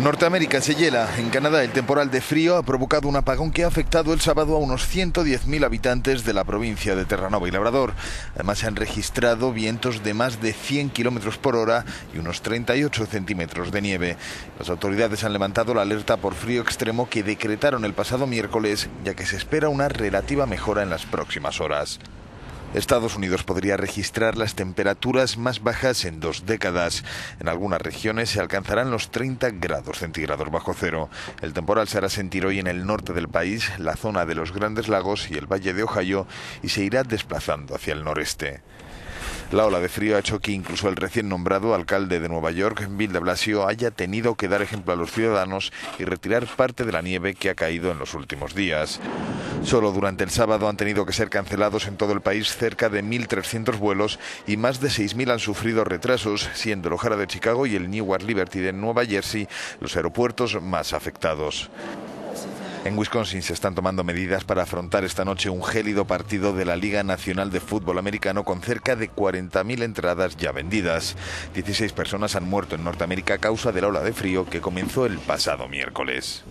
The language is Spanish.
Norteamérica se hiela. En Canadá, el temporal de frío ha provocado un apagón que ha afectado el sábado a unos 110.000 habitantes de la provincia de Terranova y Labrador. Además, se han registrado vientos de más de 100 kilómetros por hora y unos 38 centímetros de nieve. Las autoridades han levantado la alerta por frío extremo que decretaron el pasado miércoles, ya que se espera una relativa mejora en las próximas horas. Estados Unidos podría registrar las temperaturas más bajas en 2 décadas. En algunas regiones se alcanzarán los 30 grados centígrados bajo cero. El temporal se hará sentir hoy en el norte del país, la zona de los Grandes Lagos y el valle de Ohio, y se irá desplazando hacia el noreste. La ola de frío ha hecho que incluso el recién nombrado alcalde de Nueva York, Bill de Blasio, haya tenido que dar ejemplo a los ciudadanos y retirar parte de la nieve que ha caído en los últimos días. Solo durante el sábado han tenido que ser cancelados en todo el país cerca de 1.300 vuelos y más de 6.000 han sufrido retrasos, siendo el O'Hare de Chicago y el Newark Liberty de Nueva Jersey los aeropuertos más afectados. En Wisconsin se están tomando medidas para afrontar esta noche un gélido partido de la Liga Nacional de Fútbol Americano con cerca de 40.000 entradas ya vendidas. 16 personas han muerto en Norteamérica a causa de la ola de frío que comenzó el pasado miércoles.